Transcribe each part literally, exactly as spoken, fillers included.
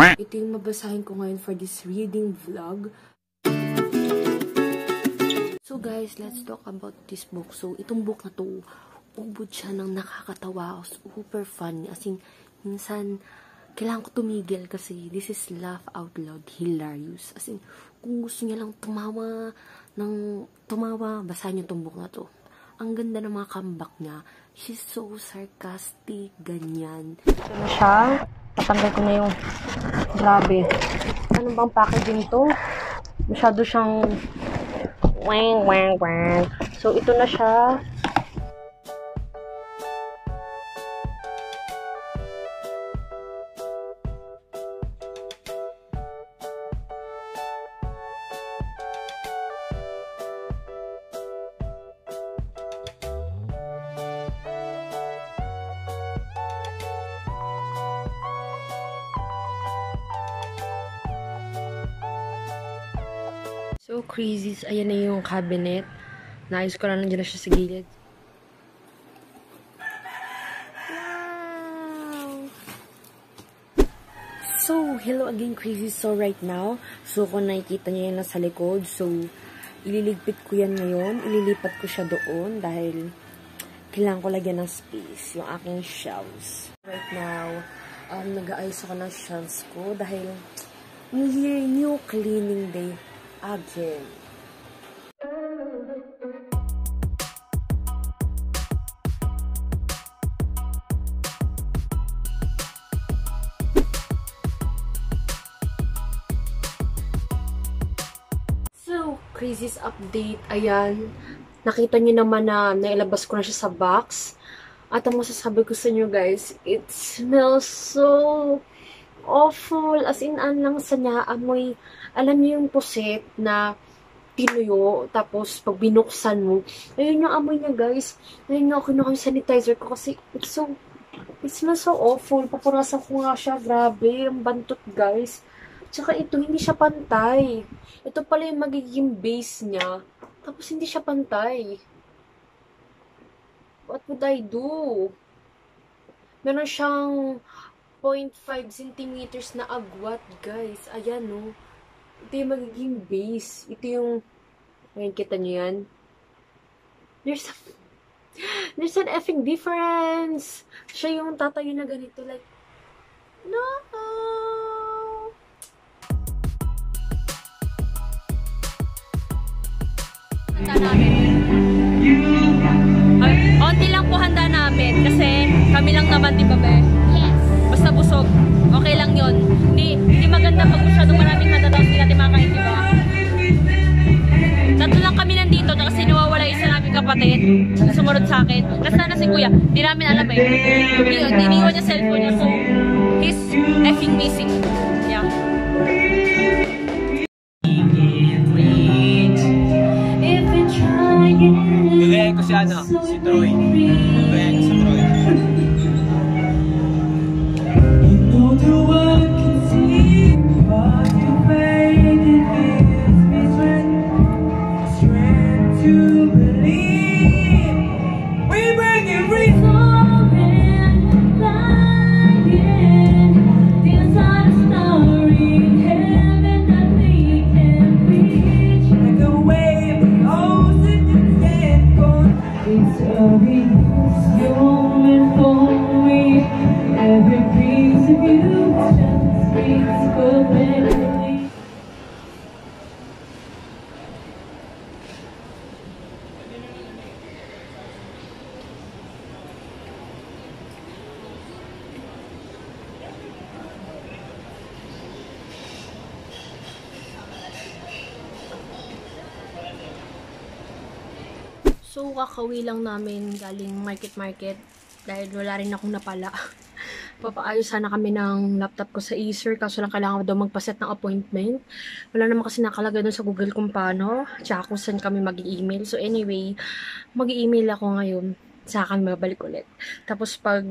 Ito yung mabasahin ko ngayon for this reading vlog. So guys, let's talk about this book. So itong book na to, ubod siya ng nakakatawa. Super fun. As in, minsan, kailangan ko tumigil kasi this is laugh out loud hilarious. As in, kung gusto niya lang tumawa, ng tumawa, basahin niyo itong book na to. Ang ganda ng mga comeback niya. She's so sarcastic, ganyan. Ito na siya. Patanggal ko na yung grabe. Ano bang packaging to? Masyado siyang wang, wang, wang. So, ito na siya. So crazy. Ayan na yung cabinet. Naayos ko na lang, dyan na siya sa gilid. Wow! So, hello again, crazy. So, right now, so kung nakikita niya yan sa likod, so, ililigpit ko yan ngayon. Ililipat ko siya doon dahil kailangan ko lagyan ng space yung aking shelves. Right now, um, nag-aayos ako ng shelves ko dahil new cleaning day again. So, crazy's update. Ayan. Nakita niyo naman na nailabas ko na siya sa box. At ang masasabi ko sa inyo guys, it smells so awful, as in, an lang sa niya, amoy, alam niyo yung puset na tinuyo, tapos pag binuksan mo, ayun yung amoy niya, guys. Ayun yung kinuha yung sanitizer ko kasi it's so, it smells so awful. Papunasan ko nga siya, grabe, yung bantot, guys. Tsaka ito, hindi siya pantay. Ito pala yung magiging base niya, tapos hindi siya pantay. What would I do? Meron siyang zero point five centimeters na agwat, guys. Ayan, no. Ito yung magiging base. Ito yung, ngayon, kita nyo yan. There's a, there's an effing difference. Siya yung tatayo na ganito, like, no. Handa namin. Onti lang po handa namin. Kasi, kami lang naman, di ba, be? Basta busog. Okay lang yun. Hindi, hindi maganda pag masyadong maraming handa tapos hindi natin makain, di ba? Tatlo lang kami nandito kasi nawawala isa naming kapatid. Sumunod sa akin. Nasaan na si Kuya? Hindi namin alam eh. Iniwan niya cellphone niya. So, he's effing missing. Yeah. Gagayain ko si ano? Si Troy. Gagayain ko si Troy. So, kakawi lang namin galing market-market dahil wala rin akong napala. Papaayos sana kami ng laptop ko sa Acer kaso lang kailangan daw magpaset ng appointment. Wala naman kasi nakalagay doon sa Google kung paano. Tsaka kung saan kami mag-email. So, anyway, mag-email ako ngayon. Saka kami babalik ulit. Tapos pag,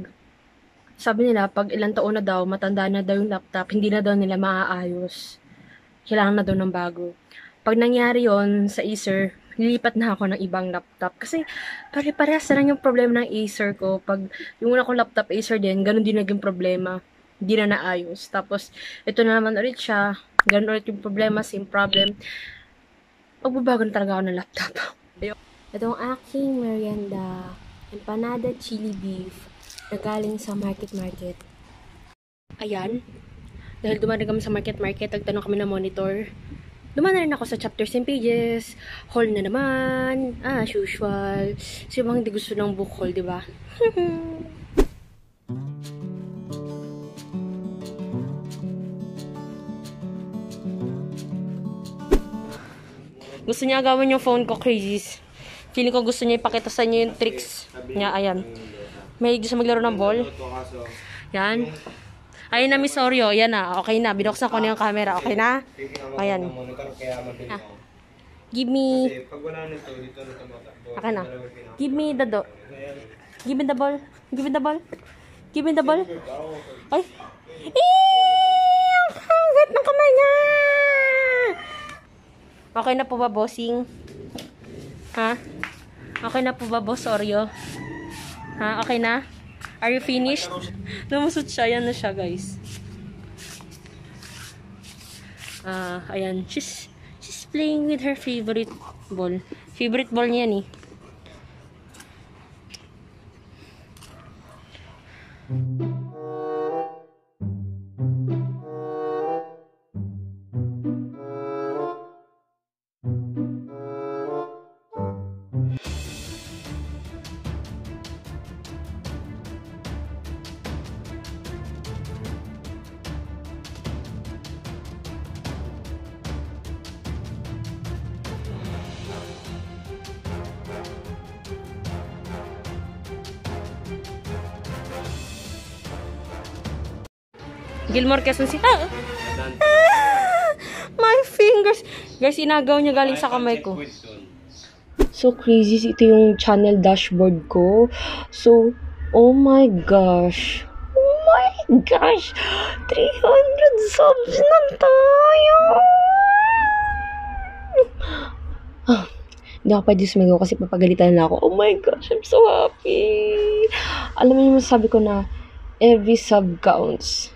sabi nila, pag ilang taon na daw, matanda na daw yung laptop, hindi na daw nila maaayos. Kailangan na daw ng bago. Pag nangyari yon sa Acer, nilipat na ako ng ibang laptop. Kasi pare-parehas na lang yung problema ng Acer ko. Pag yung una kong laptop Acer din, ganun din naging problema. di na naayos. Tapos, ito na naman ulit siya. Ganun ulit yung problema, same problem. Magbabago na talaga ako ng laptop. Itong aking merienda, empanada chili beef, na galing sa market market. Ayan. Dahil dumating kami sa market market, nagtanong kami na monitor. Dumaan rin ako sa chapters and pages. Haul na naman. Ah, as usual. So, yung mga hindi gusto ng book haul, diba? Gusto niya gawin yung phone ko, crazies. Feeling ko gusto niya ipakita sa inyo yung tricks niya. Ayan. May gusto maglaro ng ball. Ayan. Ayun na, Miss Oreo. Ayan na. Okay na. Binuksan ko na yung camera. Okay na? Ayan. Ah. Give me... Akin na. Give me the do... Give me the ball. Give me the ball. Give me the ball. Ay. Eee! Ang kagat ng kamay niya! Okay na po ba, bossing? Ha? Okay na po ba, boss Oreo? Ha? Okay na? Are you finished? Namusot siya. Ayan na siya, guys. Ah, uh, ayan. She's, she's playing with her favorite ball. Favorite ball niya ni. Eh. Gilmore, Quezon City. Ah! Ah! My fingers! Guys, inagaw niya galing sa kamay ko. So crazy. Ito yung channel dashboard ko. So, oh my gosh. Oh my gosh! three hundred subs na tayo! Ah, hindi ako pwede sumigaw kasi papagalitan na ako. Oh my gosh, I'm so happy! Alam mo yung masasabi ko na every sub counts.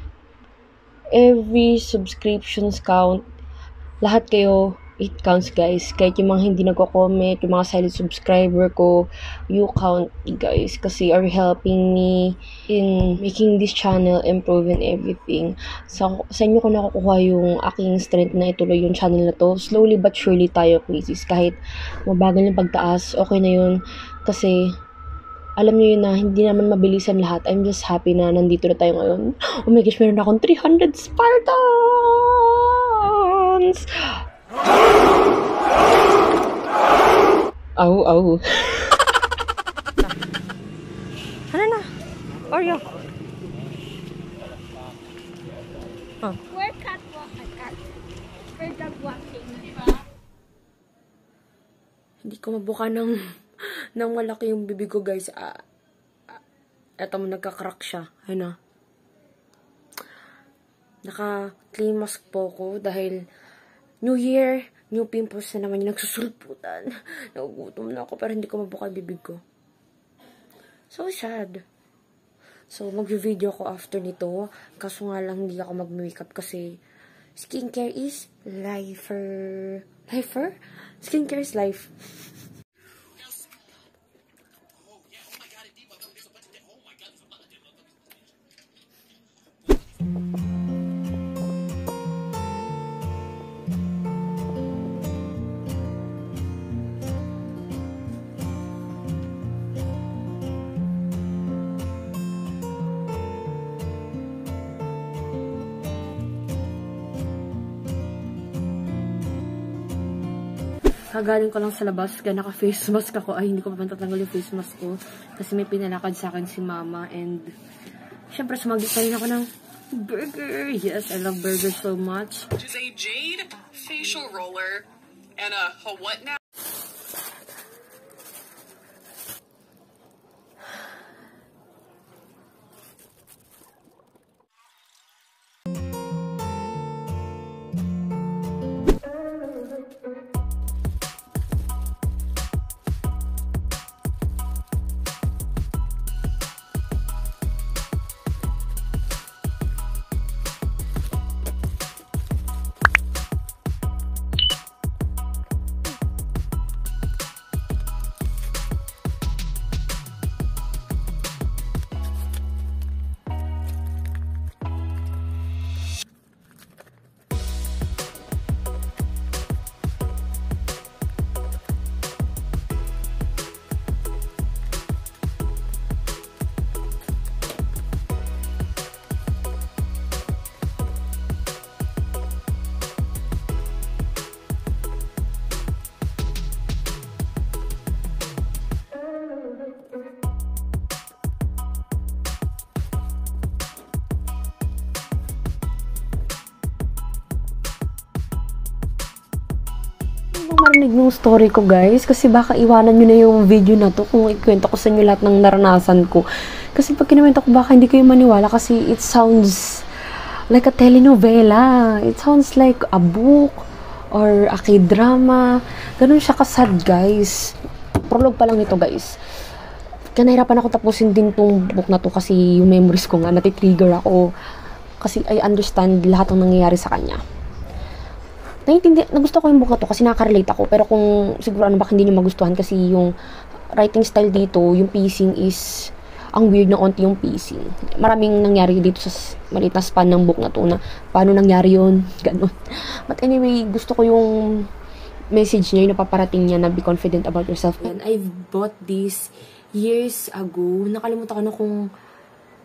Every subscriptions count. Lahat kayo, it counts, guys. Kahit yung mga hindi nagko-comment, yung mga silent subscriber ko, you count, guys. Kasi are helping me in making this channel improve and everything. Sa, sa inyo ko nakukuha yung aking strength na ituloy yung channel na to. Slowly but surely tayo, quizzes. Kahit mabagal yung pagtaas, okay na yun. Kasi... alam niyo yun na, hindi naman mabilisan lahat. I'm just happy na nandito na tayo ngayon. Oh my gosh, meron akong three hundred Spartans! Aw, aw. Ano na? Oreo. Oh. We're catwalking. We're catwalking. Hindi ko mabuka ng... nang malaki yung bibig ko, guys. Ah, ah, eto mo, nagka-crack siya. Ayun na. Naka-clean mask po ko dahil New Year, new pimples na naman yung nagsusulputan. Nagugutom na ako pero hindi ko mabuka bibig ko. So sad. So, mag-video ko after nito. Kaso nga lang hindi ako mag-makeup kasi skincare is lifer. Lifer? Skincare is life. Kagaling ko lang sa labas, kaya naka-face mask ako. Ay, hindi ko pa matatanggal yung face mask ko. Kasi may pinalakad sa akin si Mama. And, syempre, sumagit pa rin ako ng burger. Yes, I love burgers so much. Just a jade facial roller and a what now? marinig ng story ko, guys, kasi baka iwanan nyo na yung video na to kung ikwento ko sa inyo lahat ng naranasan ko. Kasi pag kinuwento ko, baka hindi kayo maniwala kasi it sounds like a telenovela. It sounds like a book or a k-drama. Ganun siya kasad, guys. Prologue pa lang nito, guys. Kaya nahirapan ako tapusin din tong book na to kasi yung memories ko nga, natitrigger ako. Kasi I understand lahat ng nangyayari sa kanya. Naintindi, nagusto ko yung book na to kasi nakarelate ako. Pero kung siguro ano baka hindi nyo magustuhan kasi yung writing style dito, yung pacing is ang weird na onti yung pacing. Maraming nangyari dito sa maliit na span ng book na to na paano nangyari yun, ganun. But anyway, gusto ko yung message niya, yung napaparating niya na be confident about yourself. And I've bought this years ago. Nakalimutan ko na kung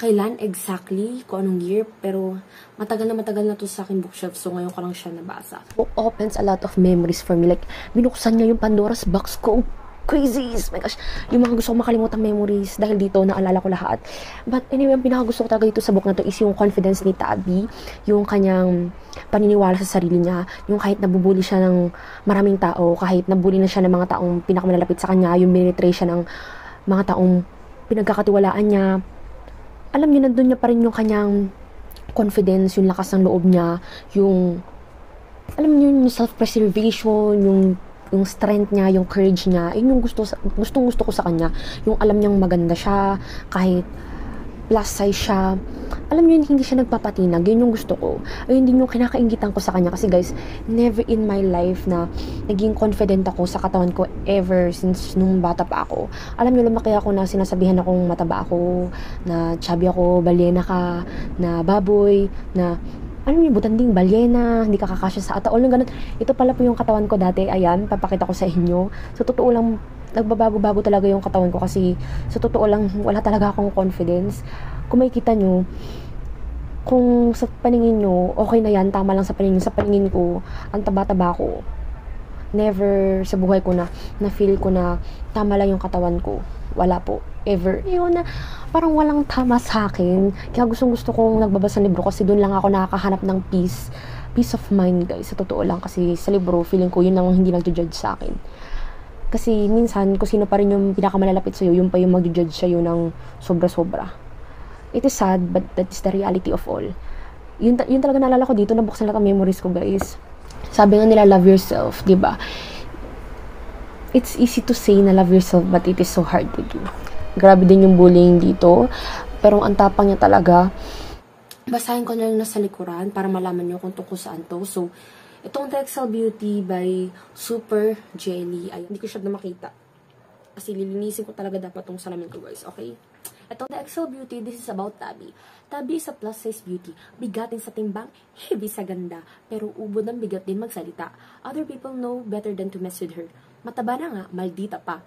kailan exactly, kung anong year, pero matagal na matagal na to sa akin bookshelf, so ngayon ko lang siya nabasa. Book opens a lot of memories for me, like, binuksan niya yung Pandora's box ko, crazy, my gosh, yung mga gusto ko makalimutan memories, dahil dito, naalala ko lahat. But anyway, ang pinakagusto ko talaga dito sa book na to is yung confidence ni Tabi, yung kanyang paniniwala sa sarili niya, yung kahit nabubuli siya ng maraming tao, kahit nabuli na siya ng mga taong pinakamalapit sa kanya, yung minitray siya ng mga taong pinagkakatiwalaan niya, alam niyo, nandun niya pa rin yung kanyang confidence, yung lakas ng loob niya, yung, alam niyo, yung self-preservation, yung, yung strength niya, yung courage niya, yun yung gusto, gustong gusto ko sa kanya, yung alam niyang maganda siya, kahit plus size siya, alam niyo, hindi siya nagpapatinag, yun yung gusto ko, ayun din yung kinakaingitan ko sa kanya, kasi guys, never in my life na naging confident ako sa katawan ko ever since nung bata pa ako. Alam niyo, lumaki ako na sinasabihan akong mataba ako, na chubby ako, balyena ka, na baboy, na alam niyo, butanding, balyena, hindi kakakasya sa ataol, yung ganun. Ito pala po yung katawan ko dati, ayan, papakita ko sa inyo. So totoo lang, nagbabago-bago talaga yung katawan ko kasi sa totoo lang, wala talaga akong confidence. Kung makikita nyo, kung sa paningin nyo, okay na yan, tama lang sa paningin. Sa paningin ko, ang taba-taba ko. Never sa buhay ko na, na-feel ko na tama lang yung katawan ko. Wala po. Ever. Yun na, parang walang tama sa akin. Kaya gustong-gusto kong nagbabasa ng libro kasi doon lang ako nakakahanap ng peace. Peace of mind, guys. Sa totoo lang kasi sa libro, feeling ko yun lang hindi nag-judge sa akin. Kasi minsan, kung sino pa rin yung pinakamalalapit sa'yo, yung pa yung mag-judge sa'yo ng sobra-sobra. It is sad, but that is the reality of all. Yun, yun talaga naalala ko dito, nabuksan lahat ang memories ko, guys. Sabi nga nila, love yourself, di ba? It's easy to say na love yourself, but it is so hard to do. Grabe din yung bullying dito, pero ang tapang niya talaga. Basahin ko na yung nasa likuran para malaman nyo kung tungkol saan to. So, itong Drexel Beauty by Super Jelly. Ay, hindi ko siya na makita. Kasi lilinisin ko talaga dapat itong salamin ko, guys. Okay? Itong Drexel Beauty, this is about Tabi. Tabi is a plus size beauty. Bigatin sa timbang, heavy sa ganda. Pero ubod ng bigat din magsalita. Other people know better than to mess with her. Mataba na nga, maldita pa.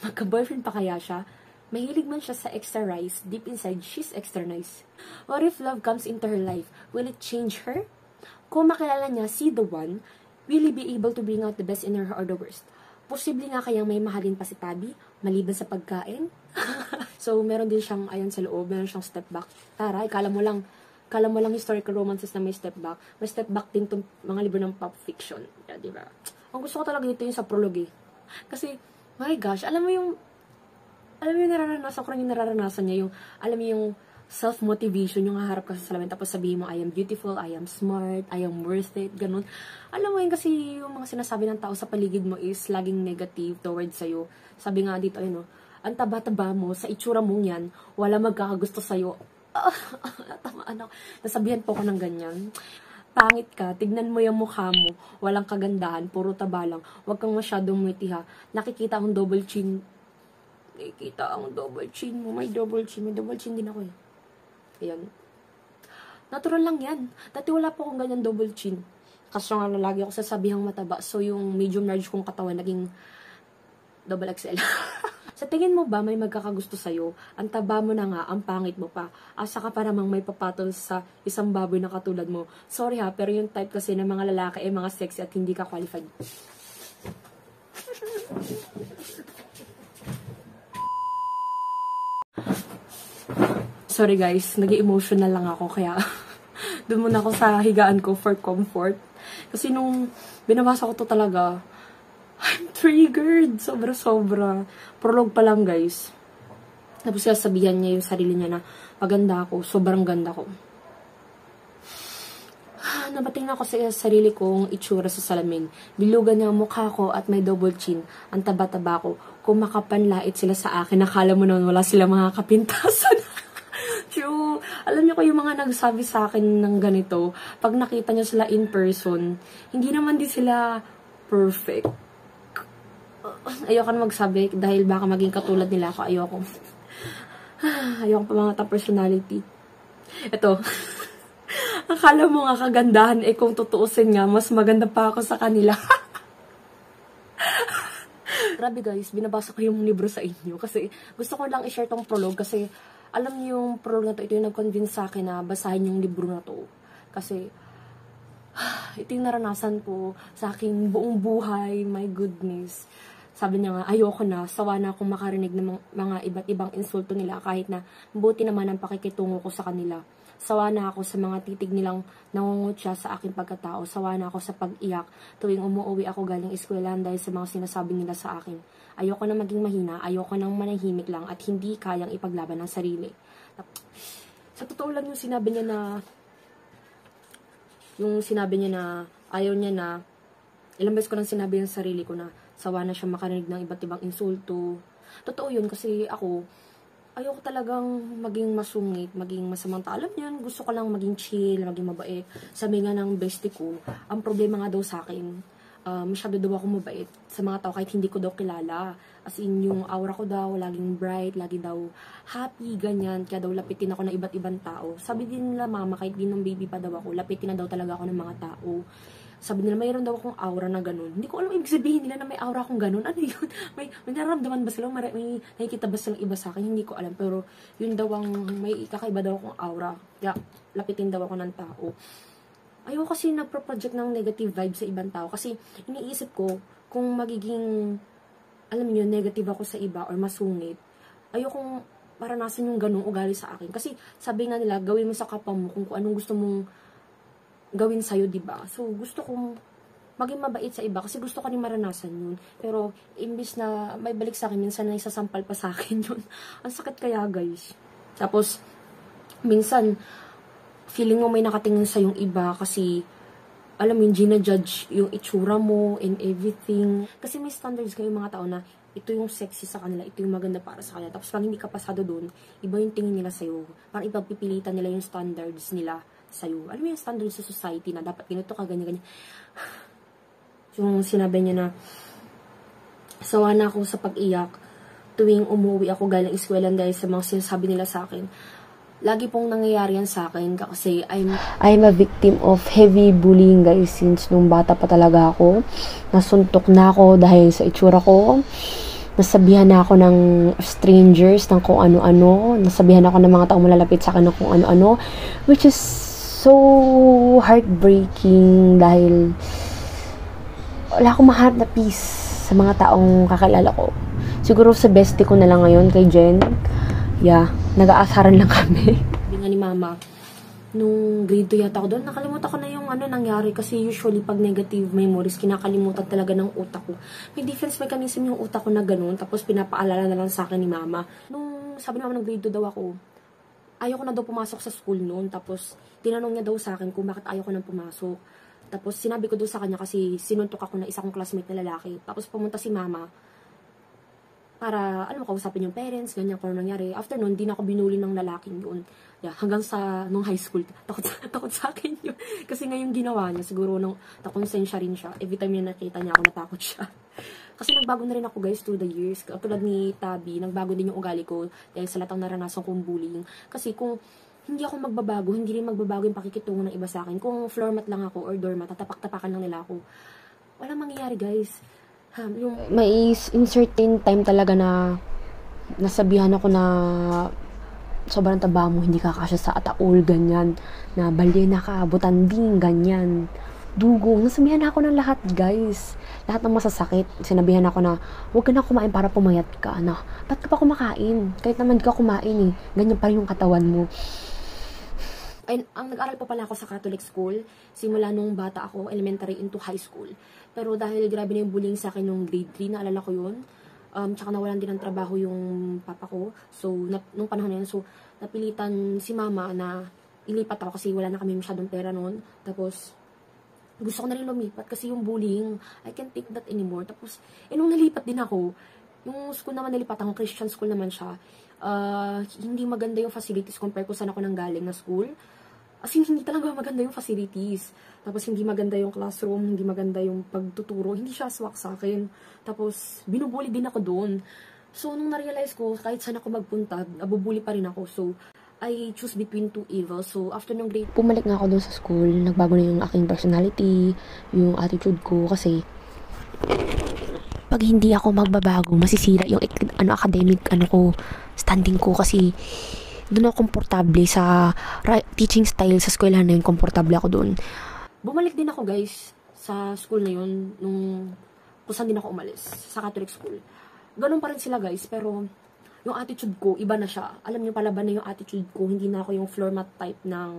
Magka-boyfriend pa kaya siya? Mahilig man siya sa extra rice. Deep inside, she's extra nice. What if love comes into her life? Will it change her? Kung makilala niya si The One, will he be able to bring out the best in her or the worst? Posible nga kayang may mahalin pa si Tabi, maliban sa pagkain. So, meron din siyang ayon sa loob, meron siyang step back. Tara, ikala mo lang, ikala mo lang historical romances na may step back. May step back din itong mga libro ng pop-fiction. Yeah, diba? Ang gusto ko talaga dito yung sa prologue eh. Kasi, my gosh, alam mo yung, alam mo yung nararanasan ko rin yung nararanasan niya, yung, alam mo yung, self-motivation, yung haharap ka sa salamin tapos sabihin mo, I am beautiful, I am smart, I am worth it, ganun. Alam mo yun kasi yung mga sinasabi ng tao sa paligid mo is laging negative towards sa'yo. Sabi nga dito, ayun o, ang taba-taba mo, sa itsura mong yan, wala magkakagusto sa'yo. Tama, ano, nasabihan po ko ng ganyan. Pangit ka, tignan mo yung mukha mo, walang kagandahan, puro taba lang, huwag kang masyadong muti ha. Nakikita akong double chin, nakikita ang double chin mo, may double chin, may double chin din ako eh. Ayan. Natural lang yan. Dati wala po akong ganyan double chin. Kasi nga lagi ako sasabihang mataba. So, yung medium large kong katawan naging double X L. Sa tingin mo ba may magkakagusto sa'yo? Ang taba mo na nga, ang pangit mo pa. Asa ka pa namang may papatol sa isang baboy na katulad mo. Sorry ha, pero yung type kasi ng mga lalaki ay eh, mga sexy at hindi ka qualified. Sorry guys, nag-emotional lang ako kaya doon muna ako sa higaan ko for comfort. Kasi nung binabasa ko to talaga, I'm triggered. Sobra-sobra. Prologue pa lang, guys. Tapos sasabihan niya yung sarili niya na maganda ako. Sobrang ganda ko. Nabating ako sa sarili kong itsura sa salamin. Bilugan niya ang mukha ko at may double chin. Ang taba-taba ko. Kung makapanlait sila sa akin, nakala mo naman wala sila mga kapintasan. True. Alam niyo ko yung mga nagsabi sa akin ng ganito, pag nakita niyo sila in person, hindi naman din sila perfect. Ayoko na magsabi dahil baka maging katulad nila ako. Ayoko. Ayoko pa mga ta-personality. Ito. Akala mo nga kagandahan, eh kung tutuusin nga, mas maganda pa ako sa kanila. Grabe guys, binabasa ko yung libro sa inyo kasi gusto ko lang i-share tong prologue kasi alam niyo yung prologue na to, ito yung nag-convince sa akin na basahin yung libro na to. Kasi ito yung naranasan ko sa aking buong buhay, my goodness. Sabi niya nga, ayoko na, sawa na akong makarinig ng mga iba't ibang insulto nila kahit na buti naman ang pakikitungo ko sa kanila. Sawa na ako sa mga titig nilang nangungutya sa aking pagkatao. Sawa na ako sa pag-iyak tuwing umuwi ako galing eskwelahan dahil sa mga sinasabi nila sa akin. Ayoko na maging mahina, ayoko nang manahimik lang at hindi kayang ipaglaban ng sarili. Sa totoo lang yung sinabi niya na yung sinabi niya na ayaw niya na ilang beses ko nang sinabi yung sarili ko na sawa na siya makarinig ng iba't ibang insulto. Totoo yun kasi ako, ayoko talagang maging masungit, maging masamang tao. Yun, gusto ko lang maging chill, maging mabait. Sabi nga ng bestie ko, ang problema nga daw sa akin, uh, masyado daw ako mabait sa mga tao kahit hindi ko daw kilala. As in, yung aura ko daw, laging bright, lagi daw happy, ganyan. Kaya daw lapitin ako ng iba't ibang tao. Sabi din nila mama, kahit din ng baby pa daw ako, lapitin na daw talaga ako ng mga tao. Sabi nila, mayroon daw akong aura na ganun. Hindi ko alam ibig sabihin nila na may aura akong ganun. Ano yun? May, may nararamdaman ba sila? May, may nakikita ba silang iba sa akin? Hindi ko alam. Pero yun daw ang may kakaiba daw akong aura. Kaya lapitin daw ako ng tao. Ayaw kasi nagpro-project ng negative vibe sa ibang tao. Kasi iniisip ko kung magiging, alam niyo, negative ako sa iba or masungit. Ayaw kong maranasan yung ganung ugali sa akin. Kasi sabi nga nila, gawin mo sa kapwa mo kung, kung anong gusto mong gawin sa'yo, diba? So, gusto kong maging mabait sa iba kasi gusto ko rin maranasan yun. Pero, imbis na may balik sa akin, minsan na isasampal pa sa akin yun. Ang sakit kaya, guys. Tapos, minsan, feeling mo may nakatingin sa yung iba kasi, alam mo, gina-judge yung itsura mo and everything. Kasi may standards kayo yung mga tao na ito yung sexy sa kanila, ito yung maganda para sa kanila. Tapos, pag hindi ka pasado dun, iba yung tingin nila sa'yo. Parang ipagpipilitan nila yung standards nila sa'yo. Alam mo yung standard sa society na dapat ganito ka, ganyan-ganyan. Yung sinabi niya na sawa na ako sa pag-iyak tuwing umuwi ako galing eskwelahan dahil sa mga sinasabi nila sa akin. Lagi pong nangyayari yan sa akin kasi I'm, I'm a victim of heavy bullying guys since nung bata pa talaga ako. Nasuntok na ako dahil sa itsura ko. Nasabihan na ako ng strangers ng kung ano-ano. Nasabihan ako ng mga taong malalapit sa akin ng kung ano-ano. Which is so heartbreaking dahil wala akong mahanap na peace sa mga taong kakilala ko. Siguro sa bestie ko na lang ngayon kay Jen. Yeah, nag-aasaran lang kami. Sabi nga ni Mama, nung grade two yata ako doon, nakalimutan ko na yung ano nangyari kasi usually pag negative memories, kinakalimutan talaga ng utak ko. May defense mechanism yung utak ko na ganun, tapos pinapaalala na lang sa akin ni Mama. Nung sabi naman ng grade two daw ako, ayaw ko na daw pumasok sa school noon, tapos tinanong niya daw sa akin kung bakit ayaw ko nang pumasok. Tapos sinabi ko daw sa kanya kasi sinuntok ako na isa kong classmate na lalaki. Tapos pumunta si Mama para, alam mo, kausapin yung parents, ganyan ko nangyari. After nun, di na ako binuli ng lalaking yun. Yeah, hanggang sa, nung high school, takot, takot sa akin yun. Kasi ngayong ginawa niya, siguro nung nakonsensya rin siya. Every time yun nakita niya ako, natakot siya. Kasi nagbago na rin ako, guys, through the years. Tulad ni Tabi, nagbago din yung ugali ko dahil sa latang naranasan kong bullying. Kasi kung hindi ako magbabago, hindi rin magbabago yung pakikitungo ng iba sa akin. Kung floor mat lang ako or doormat, tatapak-tapakan lang nila ako. Walang mangyayari, guys. Yung may certain time talaga na nasabihan ako na sobrang taba mo, hindi ka kasya sa ataol, ganyan. Na balyena ka, butanding, ganyan. Dugong. Nasabihan ako ng lahat, guys. Lahat ng masasakit. Sinabihan ako na, huwag ka na kumain para pumayat ka. Na, ba't ka pa kumakain? Kahit naman di ka kumain eh. Ganyan pa rin yung katawan mo. Ay, ang nag-aral pa pala ako sa Catholic school, simula nung bata ako, elementary into high school. Pero dahil grabe na yung bullying sa akin nung grade three, naalala ko yun. Um, tsaka nawalan din ng trabaho yung papa ko. So, na, nung panahon na yun, so, napilitan si mama na ilipat ako kasi wala na kami masyadong pera noon. Tapos, gusto ko na rin lumipat kasi yung bullying, I can't take that anymore. Tapos, eh, nung nalipat din ako, yung school naman nalipat ako, Christian school naman siya, uh, hindi maganda yung facilities compared kung saan ako nanggaling na school. As in, hindi talaga maganda yung facilities. Tapos, hindi maganda yung classroom, hindi maganda yung pagtuturo, hindi siya swak sa akin. Tapos, binubuli din ako doon. So, nung na-realize ko, kahit saan ako magpunta, nabubuli pa rin ako. So, I choose between two evils. So, after nung grade, pumalik nga ako doon sa school, nagbago na yung aking personality, yung attitude ko, kasi pag hindi ako magbabago, masisira yung ano academic ano ko, standing ko, kasi doon ako komportable sa teaching style sa eskwelahan na yun, komportable ako doon. Bumalik din ako guys sa school na yun nung kung saan din ako umalis sa Catholic school. Ganun pa rin sila guys, pero yung attitude ko iba na siya. Alam niyo pala ba na yung attitude ko, hindi na ako yung floor mat type ng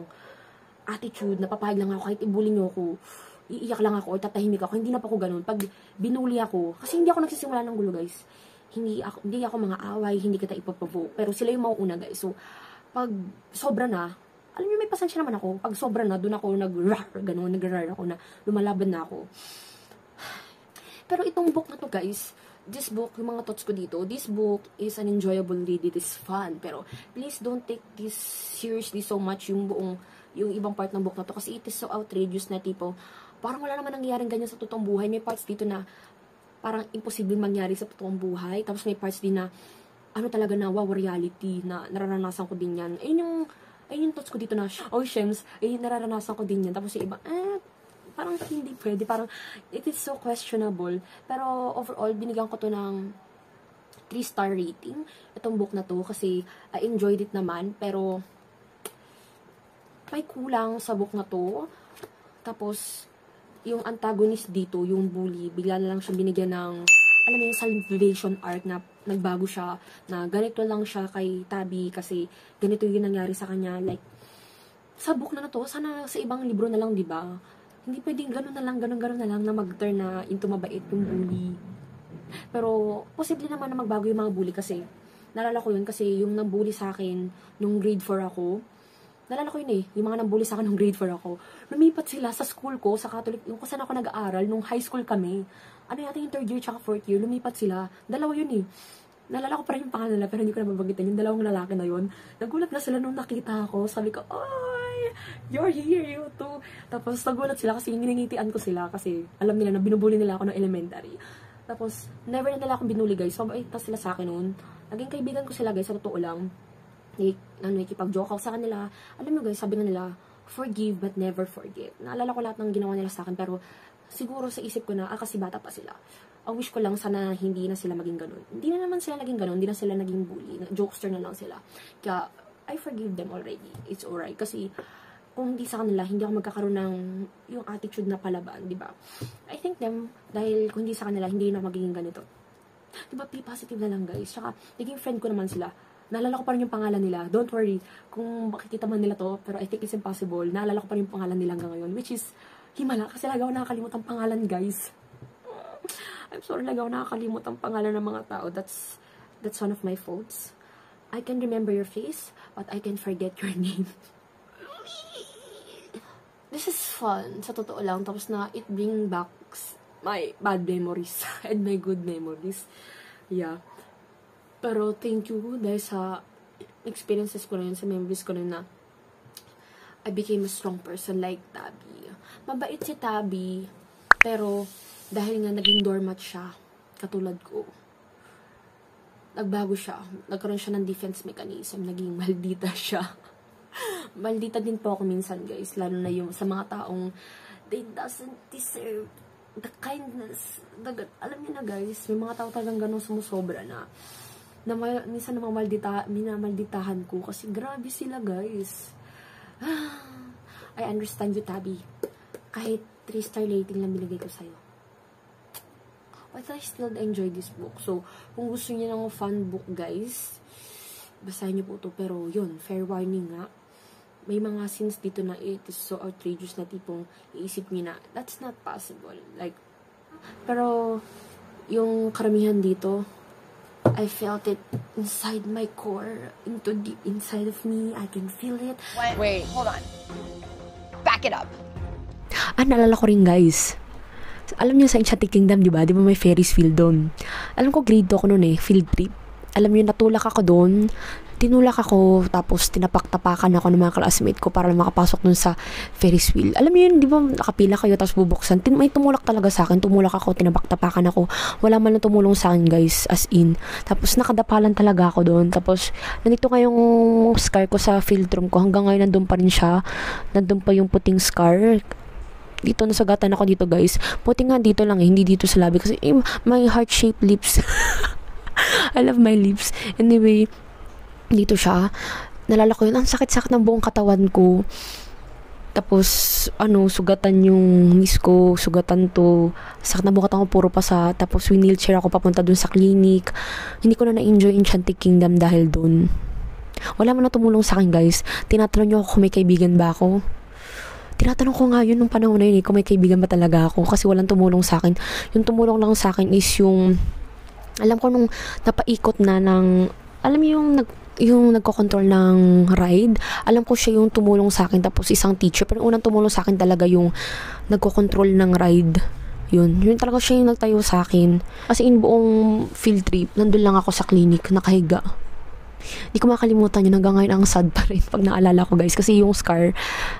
attitude na papayag lang ako kahit ibully niyo ako. Iiyak lang ako or tatahimik ako. Hindi na pa ako ganun. Pag binuli ako, kasi hindi ako nagsisimula ng gulo, guys. Hindi ako, hindi ako mga away, hindi kita ipoprovoke. Pero sila yung mauuna, guys. So, pag sobra na, alam niyo may pasensya naman ako. Pag sobra na, doon ako nag-rar, ganun, nag-rar ako na lumalaban na ako. Pero itong book na to, guys, this book, yung mga thoughts ko dito, this book is an enjoyable read. It is fun. Pero, please don't take this seriously so much, yung buong, yung ibang part ng book na to. Kasi it is so outrageous na tipo, parang wala naman nangyayaring ganyan sa totoong buhay. May parts dito na parang imposible mangyari sa totoong buhay. Tapos may parts din na, ano talaga na, wow, reality, na nararanasan ko din yan. Ayun yung, ayun yung thoughts ko dito na, oh, shems, ayun, nararanasan ko din yan. Tapos yung iba, eh, parang hindi pwede. Parang, it is so questionable. Pero overall, binigyan ko to ng three star rating. Itong book na to, kasi I enjoyed it naman. Pero, may kulang sa book na to. Tapos, yung antagonist dito, yung bully, bigla na lang siya binigyan ng, alam niyo, yung salvation arc na nagbago siya, na ganito lang siya kay Tabi kasi ganito yung nangyari sa kanya. Like, sa book na na to, sana sa ibang libro na lang, di ba? Hindi pwedeng ganun na lang, ganun, ganun na lang na mag-turn na into mabait yung bully. Pero, posible naman na magbago yung mga bully kasi, nalala ko yun kasi yung nambully sa akin nung grade four ako, nalala ko yun eh, yung mga nambuli sa akin ng grade four ako. Lumipat sila sa school ko, sa Catholic, yung kasi ako nag-aaral, nung high school kami. Ano yata yung third year tsaka fourth year, lumipat sila. Dalawa yun eh. Nalala ko pa rin yung pangalan nila, pero hindi ko na mabagitan. Yung dalawang lalaki na yun, nagulat na sila nung nakita ako. Sabi ko, oy, you're here, you too. Tapos nagulat sila kasi nginingitian ko sila kasi alam nila na binubuli nila ako ng elementary. Tapos, never na nila akong binuli guys. So, ay, tas sila sa akin noon. Naging kaibigan ko sila guys, sa totoo lang. Nakikipag-joke ako sa kanila. Alam mo guys, sabi nga nila, forgive but never forget. Naalala ko lahat ng ginawa nila sa akin, pero siguro sa isip ko na, ah, kasi bata pa sila. Ang wish ko lang, sana hindi na sila maging ganun. Hindi na naman sila naging ganun, hindi na sila naging bully. Jokester na lang sila. Kaya, I forgive them already. It's alright. Kasi, kung hindi sa kanila, hindi ako magkakaroon ng yung attitude na palaban, di ba? I thank them, dahil kung hindi sa kanila, hindi na magiging ganito. Di ba, be positive na lang guys. Tsaka, naging friend ko naman sila. Naalala ko pa rin yung pangalan nila. Don't worry kung makikita man nila to, pero I think it's impossible. Naalala ko pa rin yung pangalan nila hanggang ngayon, which is himala, kasi lagi ako nakakalimot ang pangalan, guys. I'm sorry, lagi ako nakakalimot ang pangalan ng mga tao. That's, that's one of my faults. I can remember your face, but I can forget your name. This is fun, sa totoo lang. Tapos na, it bring back my bad memories and my good memories. Yeah. Pero thank you dahil sa experiences ko na yun, sa memories ko na yun, na I became a strong person like Tabi. Mabait si Tabi, pero dahil nga naging doormat siya, katulad ko, nagbago siya. Nagkaroon siya ng defense mechanism, naging maldita siya. Maldita din po ako minsan guys, lalo na yung sa mga taong they doesn't deserve the kindness. The, alam niyo na guys, may mga tao talagang ganun sumusobra na na minsan na mamaldita, minamalditahan ko kasi grabe sila guys. I understand you, Tabi. Kahit three star rating lang binigay ko sa'yo. But I still enjoy this book. So, kung gusto niyo ng fun book guys, basahin niyo po ito. Pero yun, fair warning nga. may mga scenes dito na it is so outrageous na tipong iisip niyo na that's not possible. Like, pero yung karamihan dito, I felt it inside my core, into deep inside of me. I can feel it. Wait, wait, hold on. Back it up. Ah, naalala ko rin, guys. Alam niyo sa Enchanted Kingdom, di ba? Di ba may Ferris wheel doon? Alam ko, grade two ako noon eh, field trip. Alam niyo, natulak ako doon. Tinulak ako, tapos tinapak-tapakan ako ng mga classmate ko para makapasok doon sa Ferris wheel. Alam niyo yun, di ba, nakapila kayo, tapos bubuksan. Tin may tumulak talaga sa akin. Tumulak ako, tinapak-tapakan ako. Wala man lang tumulong sa akin, guys, as in. Tapos nakadapalan talaga ako doon. Tapos, nandito nga yung scar ko sa field room ko. Hanggang ngayon, nandun pa rin siya. Nandun pa yung puting scar. Dito, nasagatan ako dito, guys. Puti nga dito lang eh, hindi dito sa labi. Kasi, eh, my heart-shaped lips. I love my lips. Anyway, dito siya. Nalala ko yun, ang sakit-sakit ng buong katawan ko. Tapos, ano, sugatan yung miss ko, sugatan to. Sakit na buong katawan ko, puro pa sa, tapos wheelchair ako papunta dun sa clinic. Hindi ko na na-enjoy Enchanted Kingdom dahil dun. Wala man na tumulong sa akin, guys. Tinatanong niyo ako kung may kaibigan ba ako. Tinatanong ko nga yun nung panahon na yun eh, kung may kaibigan ba talaga ako, kasi walang tumulong sa akin. Yung tumulong lang sa akin is yung, alam ko nung napaikot na ng, alam mo yung, nag, yung nagkocontrol ng ride, alam ko siya yung tumulong sa akin, tapos isang teacher, pero unang tumulong sa akin talaga yung nagkocontrol ng ride. Yun, yun talaga siya yung nagtayo sa akin. Kasi in buong field trip, nandun lang ako sa clinic, nakahiga. Hindi ko makalimutan yun, hanggang ngayon ang sad pa rin pag naalala ko, guys, kasi yung scar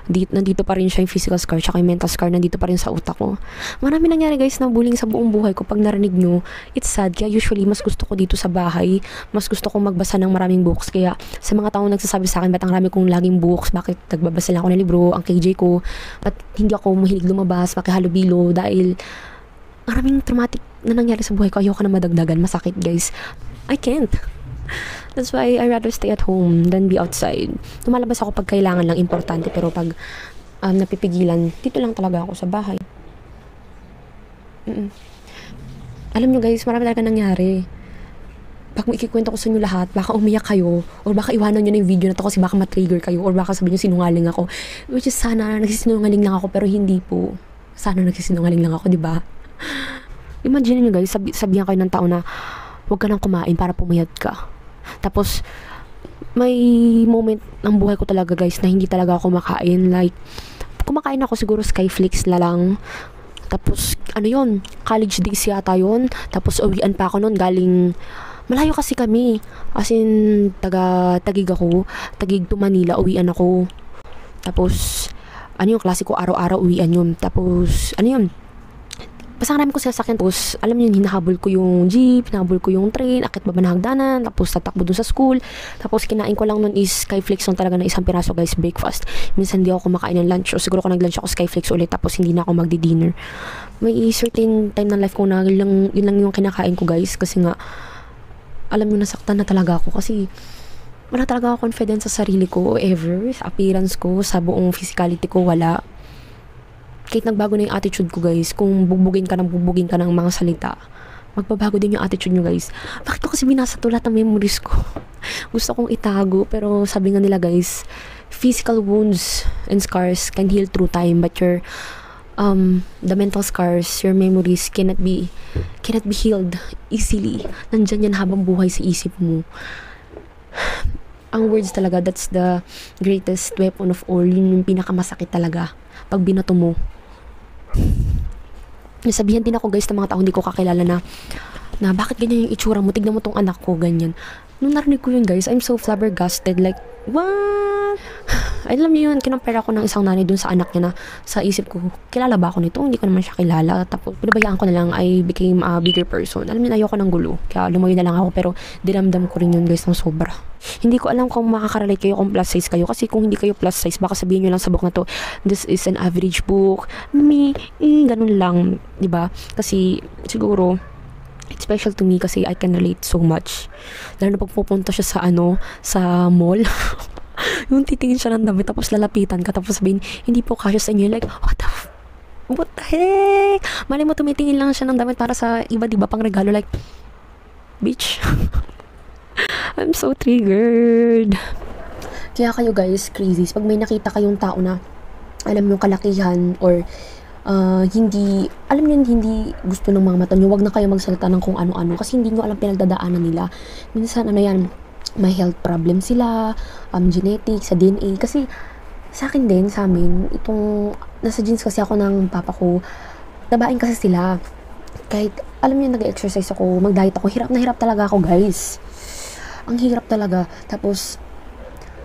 dito, nandito pa rin siya, yung physical scar tsaka yung mental scar, nandito pa rin sa utak ko. Marami nangyari, guys, na bullying sa buong buhay ko. Pag narinig nyo, it's sad. Kaya usually mas gusto ko dito sa bahay, mas gusto ko magbasa ng maraming books. Kaya sa mga taong nagsasabi sa akin, ba't ang rami kong laging books, bakit nagbabasa lang ako ng libro, ang K J ko, ba't hindi ako mahilig lumabas, makihalubilo, dahil maraming traumatic na nangyari sa buhay ko. Ayoko na madagdagan, masakit, guys, I can't. That's why I rather stay at home than be outside. Tumalabas ako pag kailangan lang, importante. Pero pag um, napipigilan, dito lang talaga ako sa bahay. Mm-mm. Alam nyo, guys, marami talaga nangyari. Pag may ikikwento ko sa inyo lahat, baka umiyak kayo, or baka iwanan nyo na yung video na to kasi baka matrigger kayo, or baka sabihin nyo sinungaling ako. Which is, sana nagsisinungaling lang ako, pero hindi po. Sana nagsisinungaling lang ako, diba? Imagine nyo, guys, sabi sabihan kayo ng tao na huwag ka nang kumain para pumayat ka. Tapos, may moment ng buhay ko talaga, guys, na hindi talaga ako kumakain. Like, kumakain ako siguro Skyflakes na lang. Tapos, ano yun, college days yata yun. Tapos, uwian pa ako nun, galing, malayo kasi kami. As in, taga, tagig ako. Tagig to Manila, uwian ako. Tapos, ano yung klase ko, araw-araw uwian yun. Tapos, ano yun, basta namin ko sasakyan. Tapos, alam niyo, hinahabol ko yung jeep, hinahabol ko yung train, akit ba ba na hagdanan, tapos tatakbo dun sa school. Tapos, kinain ko lang nun is Skyflakes nun talaga na isang piraso, guys, breakfast. Minsan hindi ako kumakain ng lunch, o siguro ko nag-lunch ako Skyflakes ulit, tapos hindi na ako magdi-dinner. May certain time ng life ko na yun lang, yun lang yung kinakain ko, guys, kasi nga, alam niyo, nasaktan na talaga ako, kasi wala talaga ako confident sa sarili ko, ever, sa appearance ko, sa buong physicality ko, wala. Kahit nagbago na yung attitude ko, guys, kung bubugin ka ng bubugin ka ng mga salita, magbabago din yung attitude nyo, guys. Bakit ko kasi binasa to lahat ng memories ko? Gusto kong itago, pero sabi nga nila, guys, physical wounds and scars can heal through time, but your um, the mental scars, your memories cannot be cannot be healed easily. Nandyan yan habang buhay sa isip mo. Ang words talaga, that's the greatest weapon of all. Yun yung pinakamasakit talaga pag binato mo. Nasabihan din ako, guys, ng mga tao hindi ko kakilala na na bakit ganyan yung itsura mo, tignan mo tong anak ko, ganyan. Nung narinig ko yun, guys, I'm so flabbergasted, like, what? Alam niyo yun, kinumpara ko ng isang nanay dun sa anak niya na sa isip ko, kilala ba ako nito? Hindi ko naman siya kilala. Tapos, pinabayaan ko na lang, I became a bigger person. Alam niyo, ayoko ng gulo, kaya lumayo na lang ako, pero dinamdam ko rin yun, guys, ng sobra. Hindi ko alam kung makakarelate kayo kung plus size kayo, kasi kung hindi kayo plus size, baka sabihin niyo lang sa book na to, this is an average book, me, mm, ganun lang, diba? Kasi, siguro, it's special to me kasi I can relate so much. Lalo na pag pupunta siya sa ano, sa mall. Yung titingin siya ng dami, tapos lalapitan ka, tapos sabihin, hindi po kasya sa inyo. Like, what the f... What the heck? Mali mo, tumitingin lang siya ng damit para sa iba, diba, pang regalo. Like, bitch. I'm so triggered. Kaya kayo guys, crazies, pag may nakita kayong tao na alam nyo kalakihan or uh, hindi, alam nyo hindi gusto ng mga mata nyo, huwag na kayo magsalita ng kung ano-ano kasi hindi nyo alam pinagdadaanan nila. Minsan ano yan, may health problem sila, um, genetics, sa D N A. Kasi sa akin din, sa amin, itong nasa jeans kasi ako ng papa ko, nabain kasi sila. Kahit alam nyo nag-exercise ako, mag-diet ako, hirap na hirap talaga ako guys. Ang hirap talaga. Tapos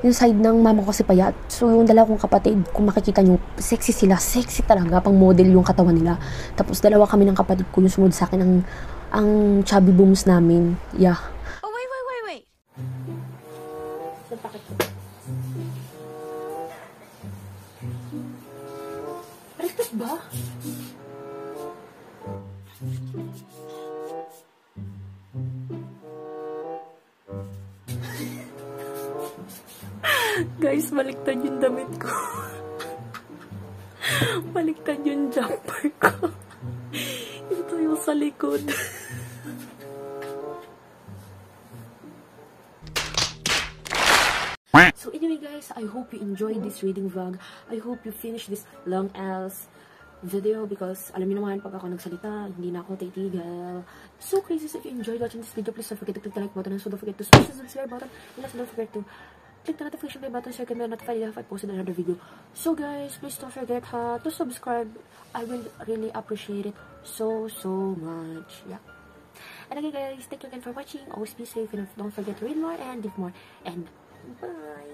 yung side ng mama ko kasi payat. So, yung dalawa kong kapatid, kung makikita nyo, sexy sila. Sexy talaga. Pang model yung katawan nila. Tapos, dalawa kami ng kapatid ko. Yung sumunod sa akin ang, ang chubby booms namin. Yeah. Oh, wait, wait, wait, wait. Parektas ba? Guys, baliktad yung damit ko. Baliktad yung jumper ko. Ito yung sa likod. So anyway guys, I hope you enjoyed this reading vlog. I hope you finish this long ass video because alam niyo naman pag ako nagsalita, hindi na ako titigil. So crazy, if you enjoyed watching this video, please don't forget to click the like button and so don't forget to smash the subscribe button and also don't forget to click the notification bell button so you can be notified if I posted another video. So guys, please don't forget ha, to subscribe. I will really appreciate it so, so much. Yeah. And again guys, thank you again for watching. Always be safe and don't forget to read more and live more. And bye!